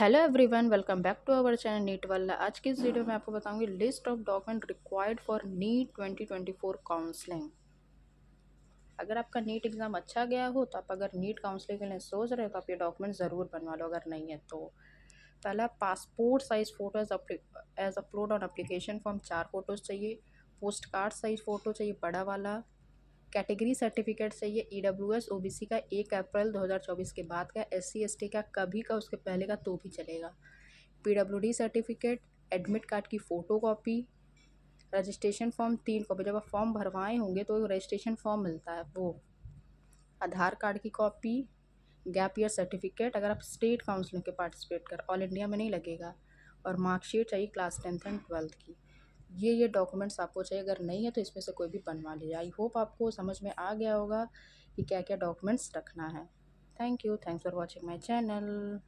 Hello everyone, welcome back to our channel NEET वाला। आज की इस वीडियो में आपको बताऊंगी list of document required for NEET 2024 counselling. अगर आपका नीट एग्ज़ाम अच्छा गया हो तो आप अगर नीट काउंसलिंग के लिए सोच रहे हो तो आप ये डॉक्यूमेंट ज़रूर बनवा लो। अगर नहीं है तो पहला passport size photo as upload on application form, 4 photos चाहिए। पोस्ट कार्ड साइज़ फ़ोटो चाहिए, बड़ा वाला। कैटेगरी सर्टिफिकेट चाहिए EWS OBC का 1 अप्रैल 2024 के बाद का, SC ST का कभी का उसके पहले का तो भी चलेगा। PWD सर्टिफिकेट, एडमिट कार्ड की photo copy, registration form 3 copy, जब आप फॉर्म भरवाए होंगे तो रजिस्ट्रेशन फॉर्म मिलता है वो, आधार कार्ड की कॉपी, गैप ईयर सर्टिफिकेट अगर आप स्टेट काउंसिलिंग के पार्टिसिपेट कर, ऑल इंडिया में नहीं लगेगा, और मार्कशीट चाहिए क्लास 10th एंड 12th की। ये डॉक्यूमेंट्स आपको चाहिए। अगर नहीं है तो इसमें से कोई भी बनवा लीजिए। आई होप आपको समझ में आ गया होगा कि क्या क्या डॉक्यूमेंट्स रखना है। Thank you, thanks for watching my channel.